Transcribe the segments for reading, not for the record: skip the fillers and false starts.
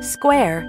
Square.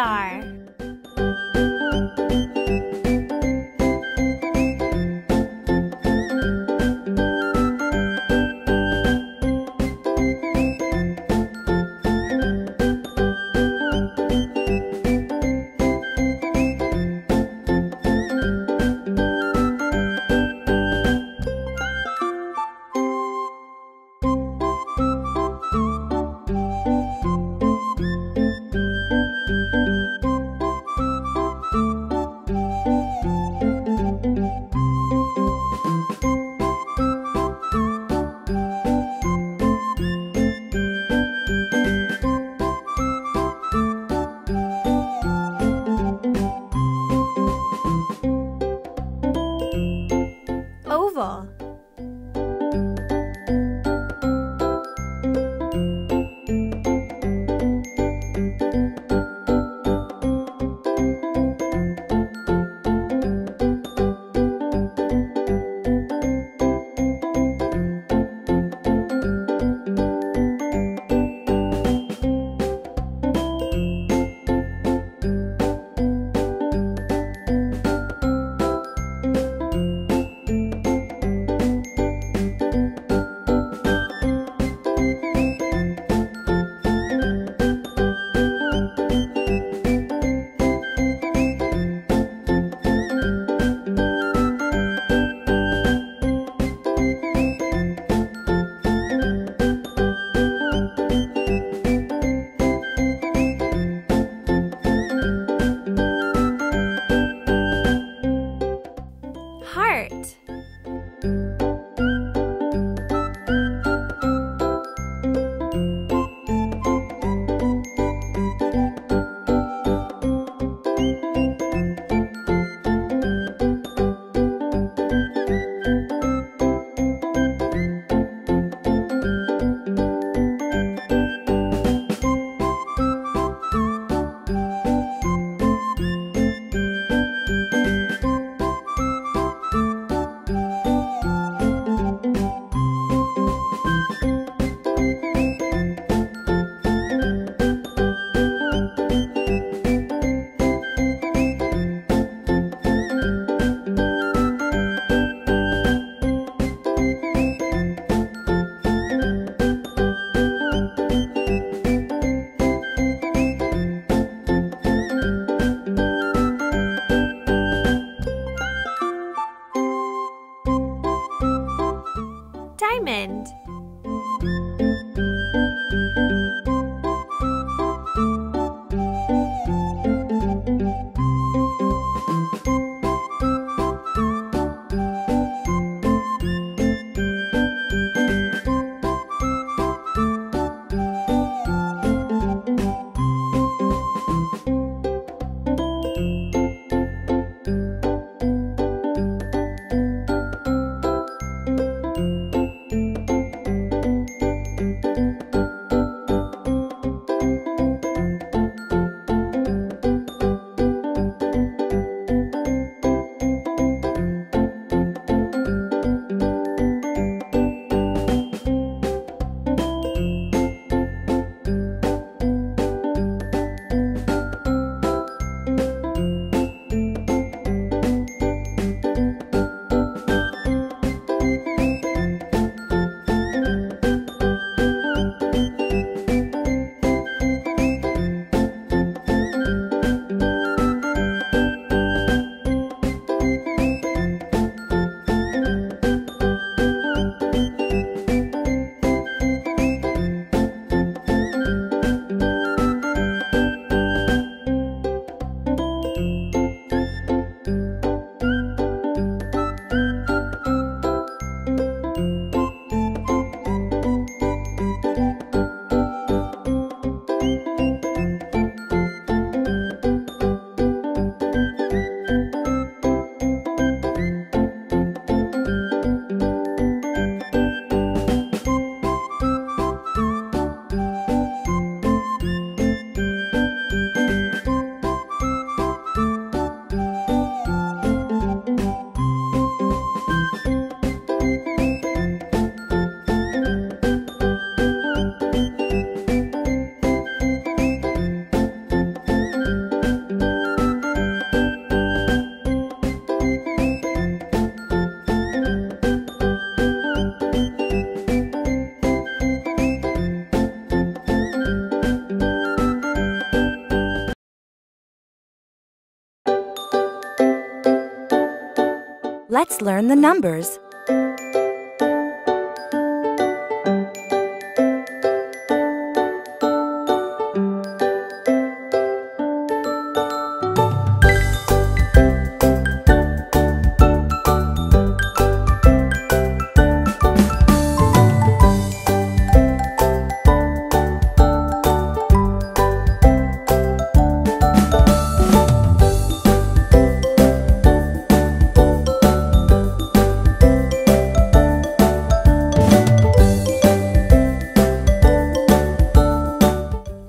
star. Diamond. Let's learn the numbers.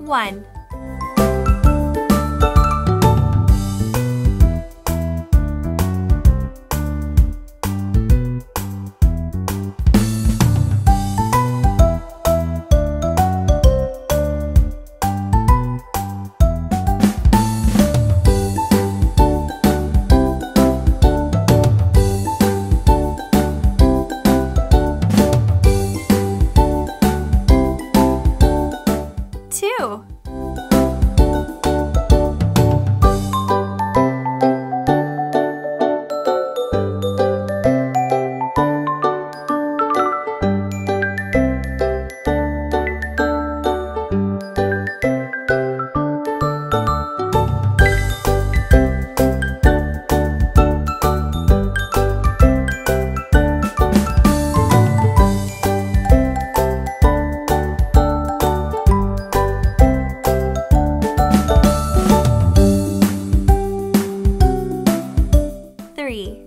1. 2. 3.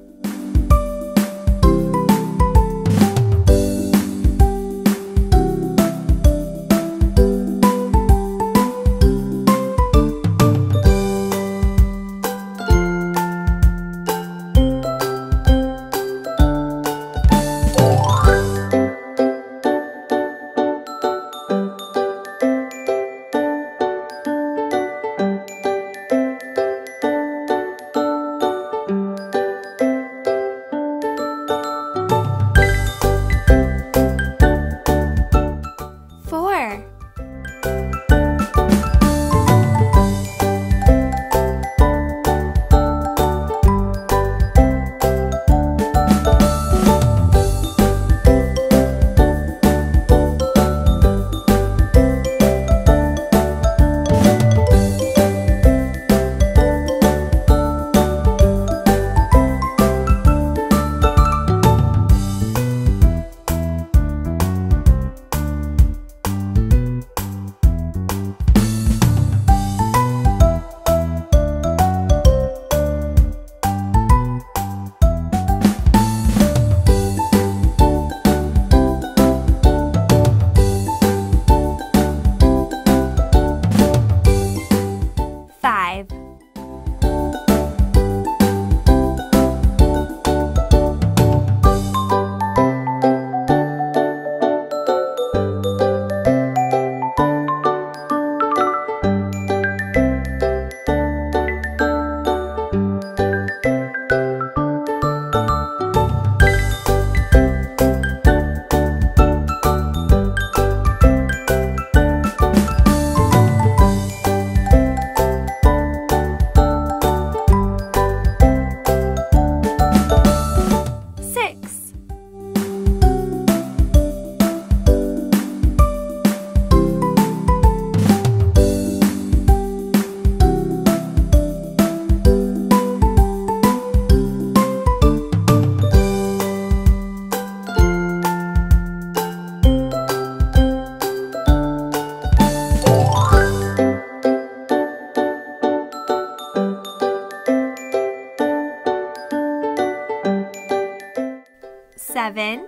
5. 7.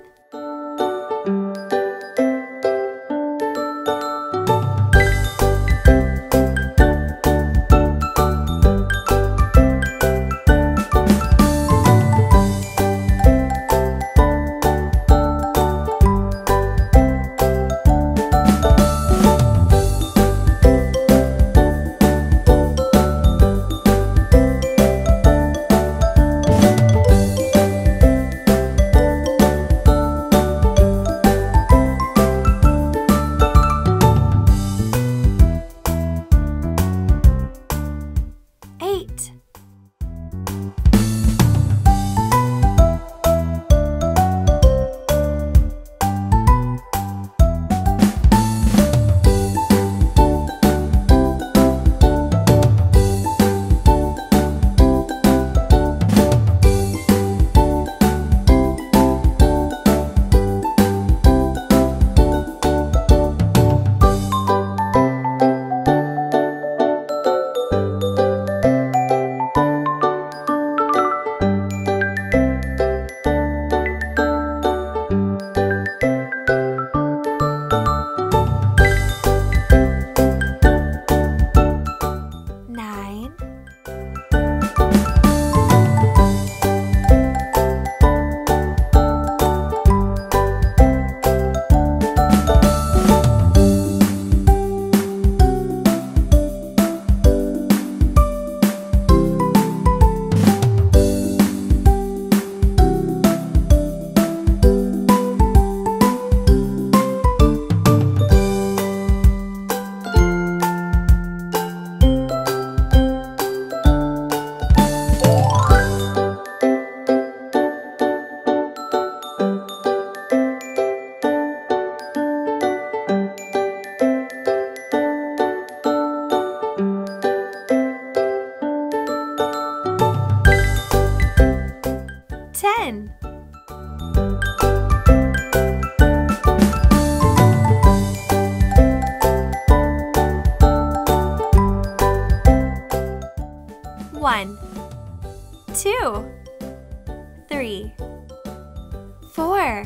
4,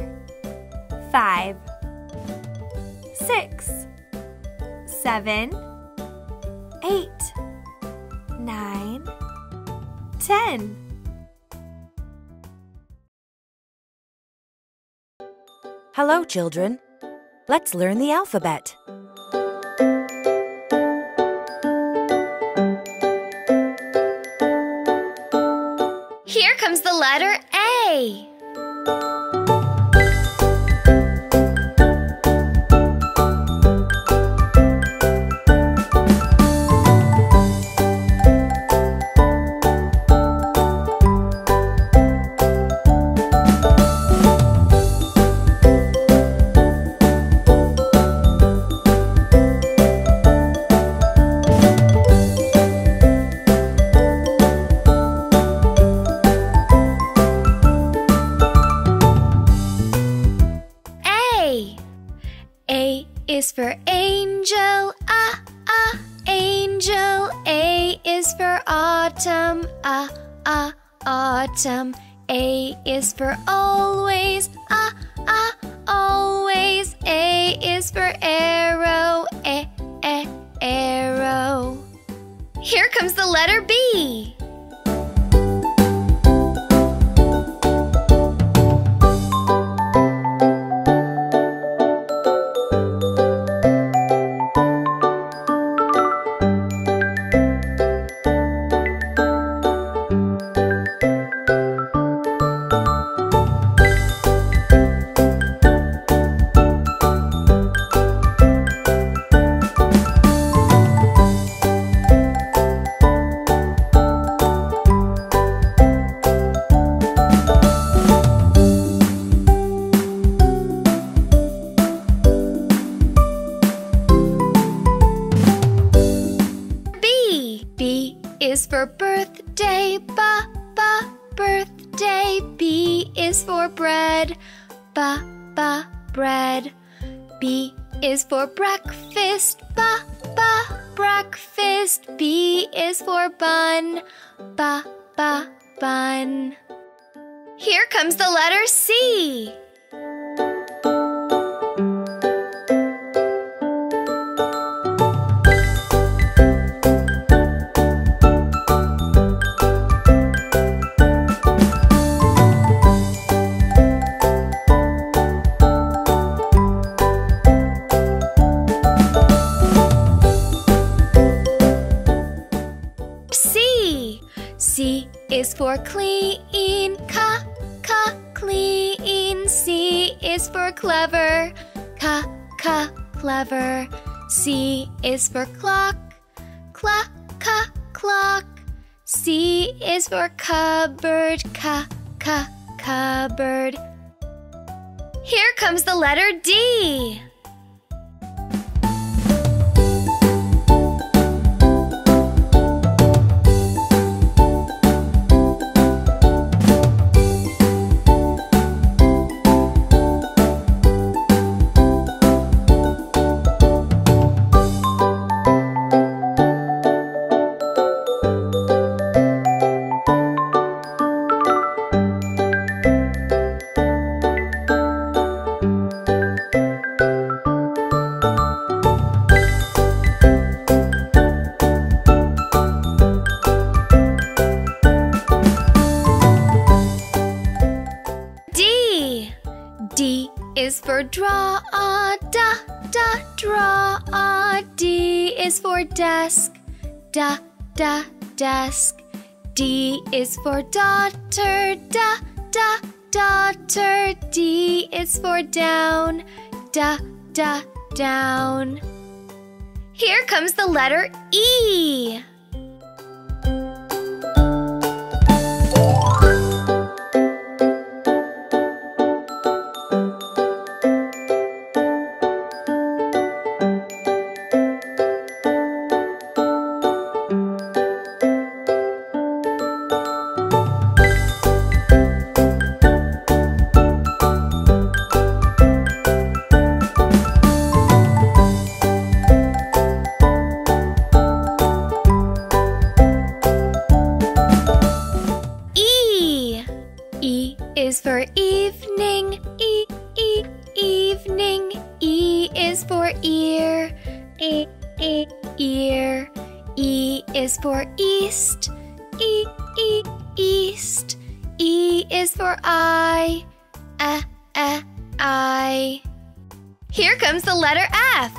5, 6, 7, 8, 9, 10. Hello, children. Let's learn the alphabet. Here comes the letter A. For angel, angel. A is for autumn, autumn. A is for always, always. A is for arrow, arrow. Here comes the letter B. For breakfast, breakfast. B is for bun, bun. Here comes the letter C. For clean, clean. C is for clever, clever. C is for clock, clock. C is for cupboard, cupboard. Here comes the letter D. Draw, draw. D is for desk, desk. D is for daughter, daughter. D is for down, down. Here comes the letter E. for east, e, e, east. E is for I, eh, eh, I. Here comes the letter F.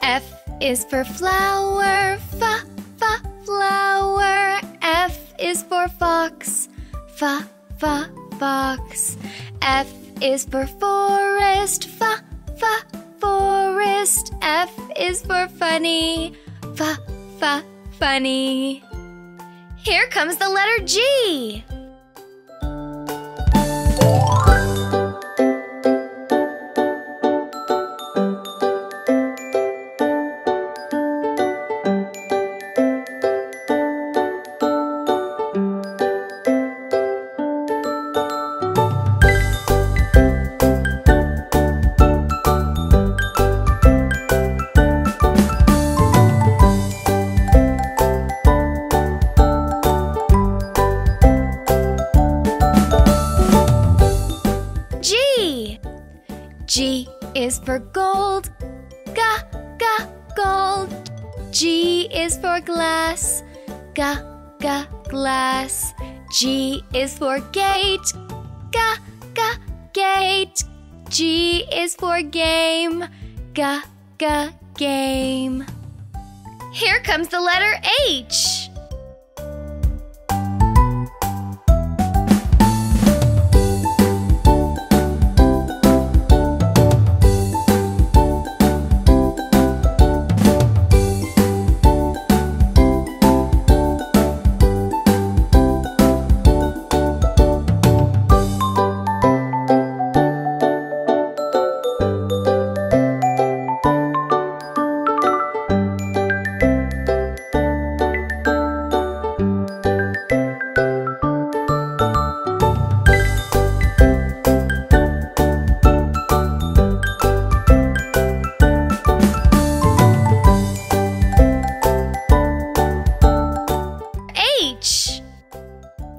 F is for flower, fa, fa, flower. F is for fox, fa, fa, fox. F is for forest, fa, fa, forest. F is for funny, fa, fa, funny. Here comes the letter G. G is for gold, ga, ga, gold. G is for glass, ga, ga, glass. G is for gate, ga, ga, gate. G is for game, ga, ga, game. Here comes the letter H.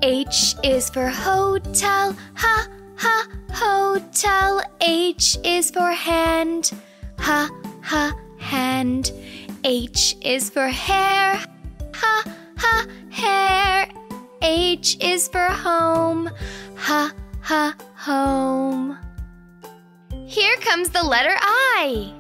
H is for hotel, ha, ha, hotel. H is for hand, ha, ha, hand. H is for hair, ha, ha, hair. H is for home, ha, ha, home. Here comes the letter I.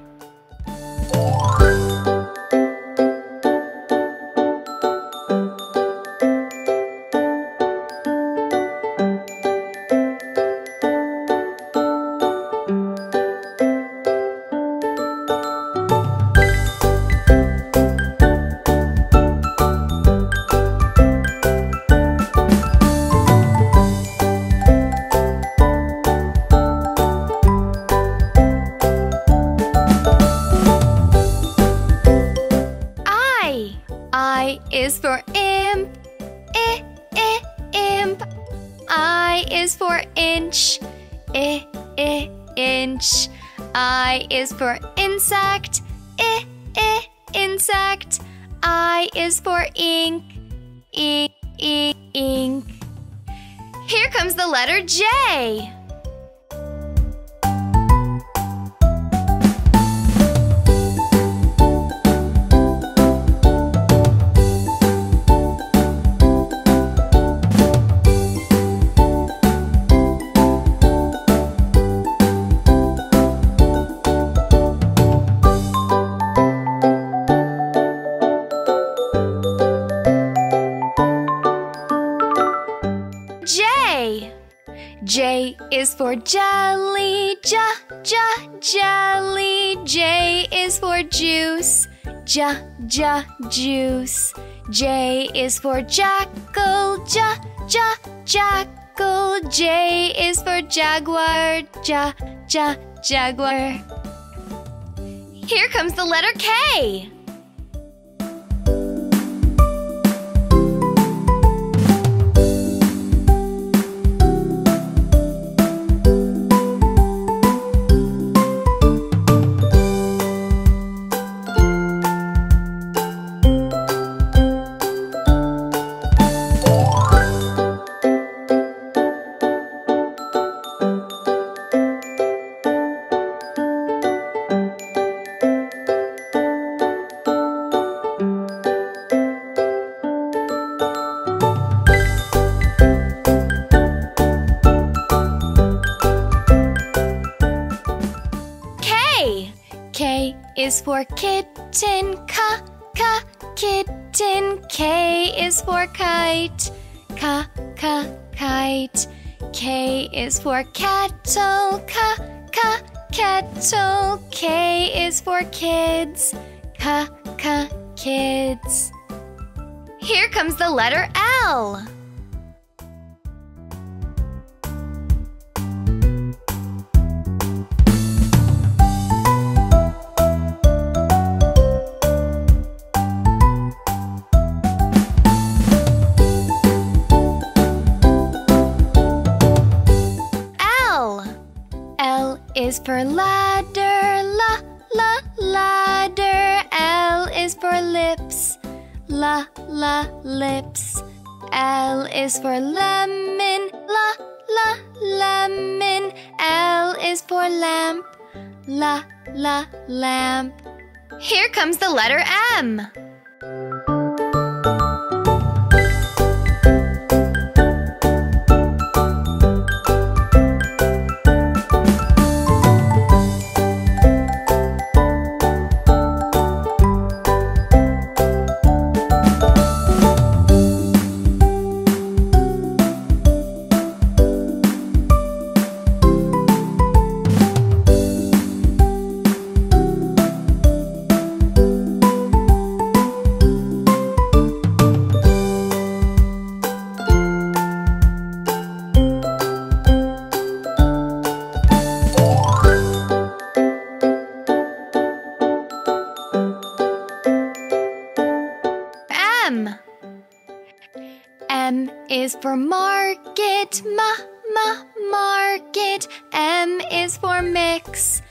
I is for imp, I, I, imp. I is for inch, I, inch. I is for insect, I, insect. I is for ink, I, ink. Here comes the letter J. J is for jelly, jelly. J is for juice, juice. J is for jackal, jackal. J is for jaguar, jaguar. Here comes the letter K. K is for kitten, kitten. K is for kite, kite. K is for cattle, cattle. K is for kids, kids. Here comes the letter L. L is for ladder, ladder. L is for lips, lips. L is for lemon, lemon. L is for lamp, lamp. Here comes the letter M. M is for market, market. M is for mix,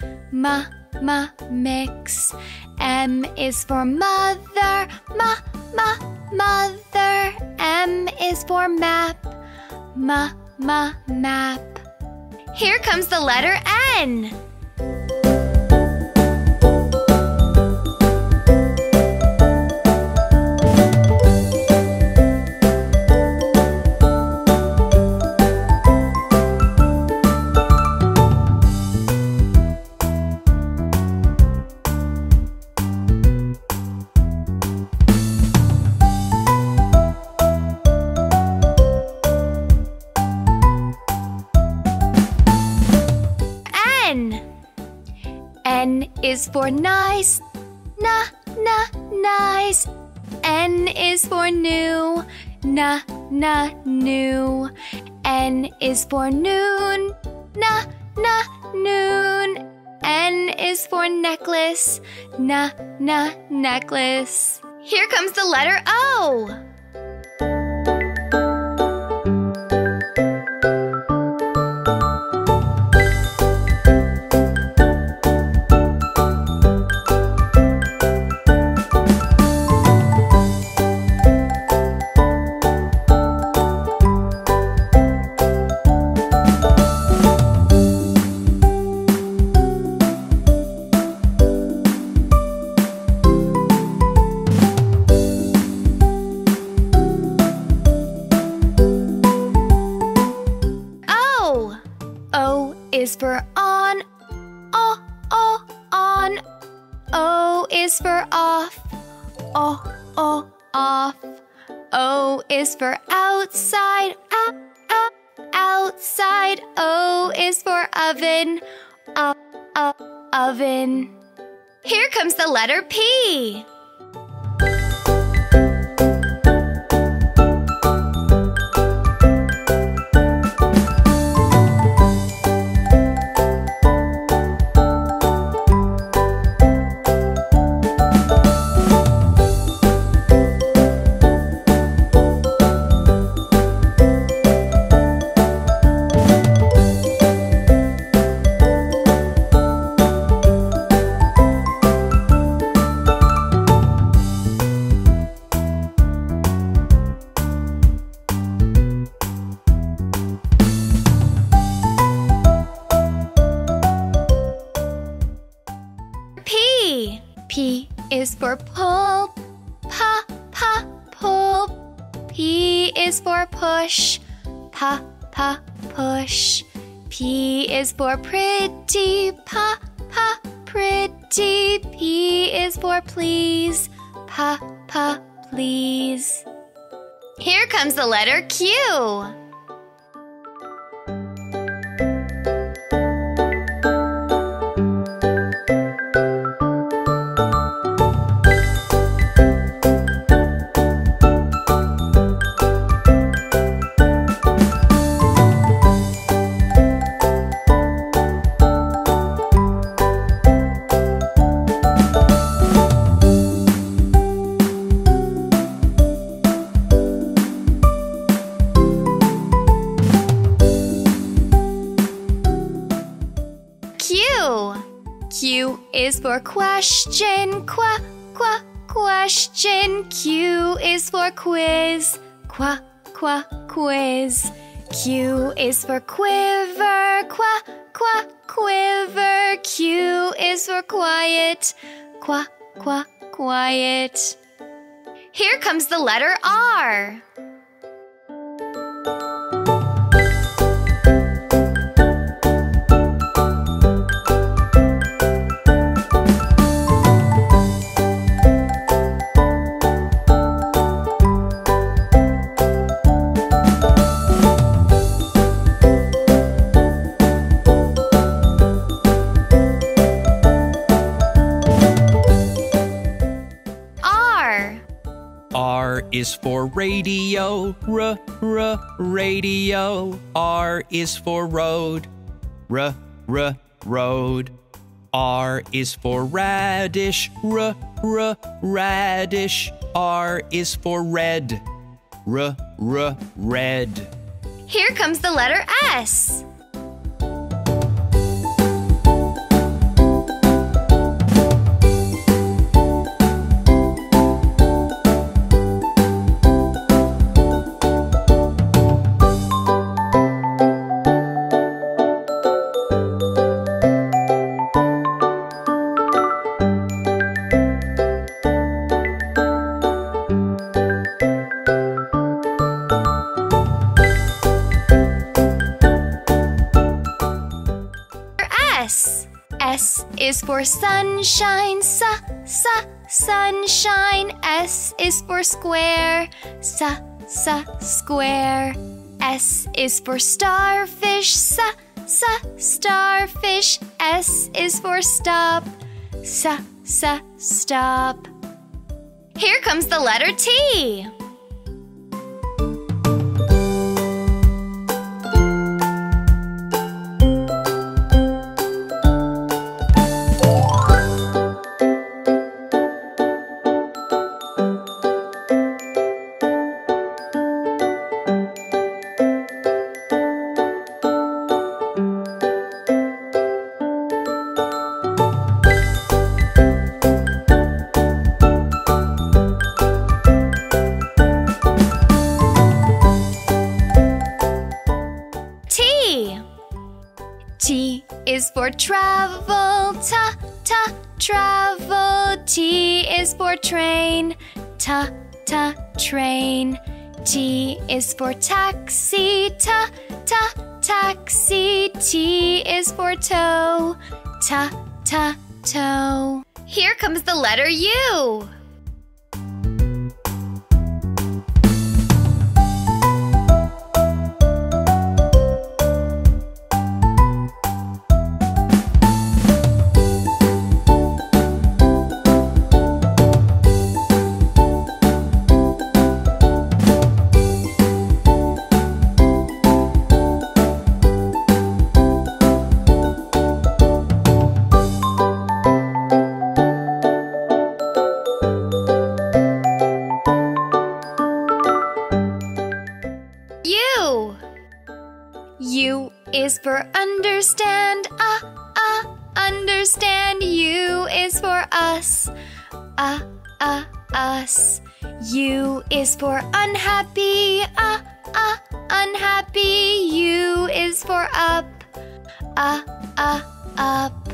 mix. M is for mother, mother. M is for map, map. Here comes the letter N. N is for nice, nice. N is for new, new. N is for noon, noon. N is for necklace, necklace. Here comes the letter O. Is for on, on. O is for off, off. O is for outside, out. outside. O is for oven. Oven. Here comes the letter P. P is for pull, pa, pa, pull. P is for push, pa, pa, push. P is for pretty, pa, pa, pretty. P is for please, pa, pa, please. Here comes the letter Q. Q is for question, qua, qua, question. Q is for quiz, qua, qua, quiz. Q is for quiver, qua, qua, quiver. Q is for quiet, qua, qua, quiet. Here comes the letter R. R is for radio, r, r, radio. R is for road, r, r, road. R is for radish, r, r, radish. R is for red, r, r, red. Here comes the letter S. S is for sunshine, sa, sa, sunshine. S is for square, sa, sa, square. S is for starfish, sa, sa, starfish. S is for stop, sa, sa, stop. Here comes the letter T. T is for travel, ta, ta, travel. T is for train, ta, ta, train. T is for taxi, ta, ta, taxi. T is for toe, ta, ta, toe. Here comes the letter U. is for understand. Understand. U is for us. Us. U is for unhappy. Unhappy. U is for up. Up.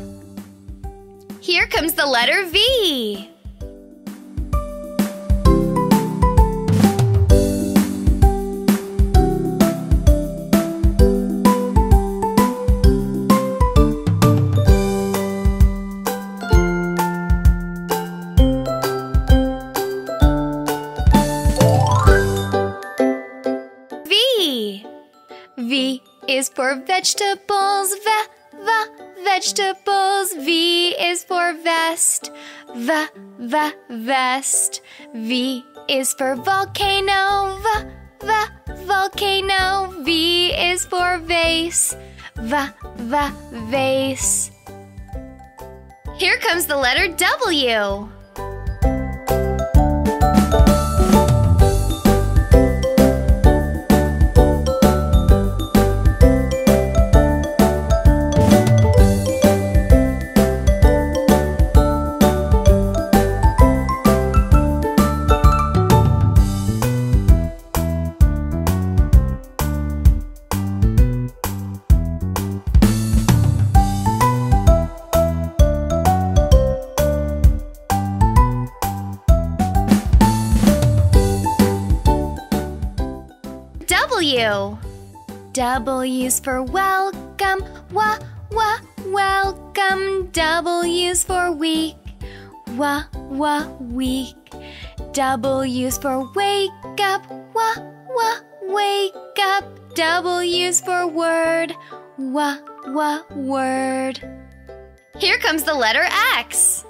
Here comes the letter V. V is for vegetables. Vegetables. V is for vest. Vest. V is for volcano. Volcano. V is for vase. Vase. Here comes the letter W. W's for welcome. Welcome. W's for week. Week. W's for wake up. Wake up. W's for word. Word. Here comes the letter X.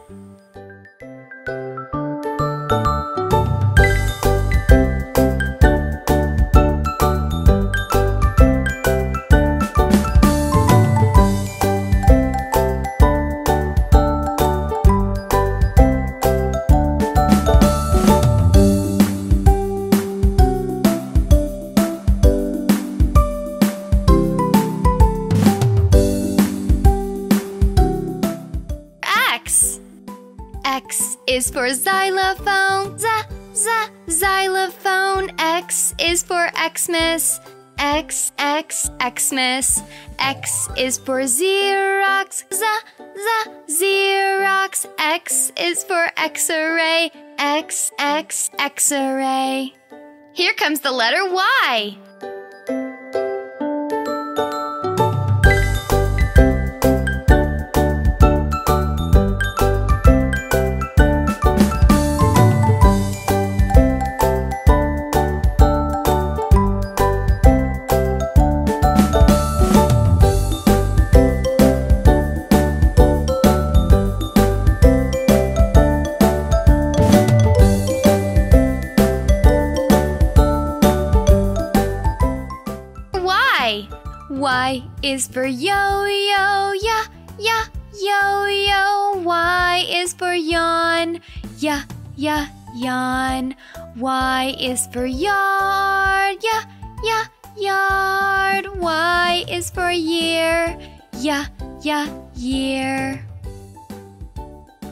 X is for xylophone. Xylophone. X is for Xmas. Xmas. X is for Xerox. Xerox. X is for X-ray. X-ray. Here comes the letter Y. Y is for yo-yo, yo-yo. Y is for yawn, yawn. Y is for yard, yard. Y is for year, year.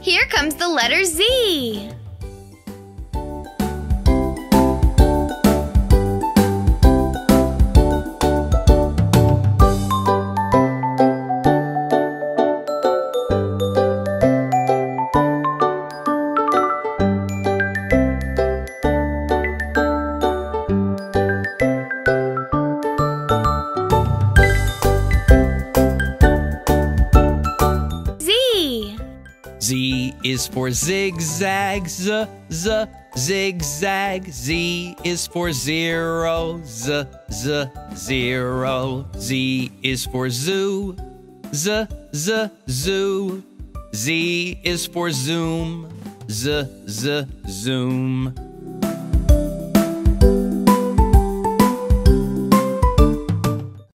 Here comes the letter Z. Z is for zigzag, zigzag. Z is for zero, zero. Z is for zoo, zoo. Z is for zoom, zoom.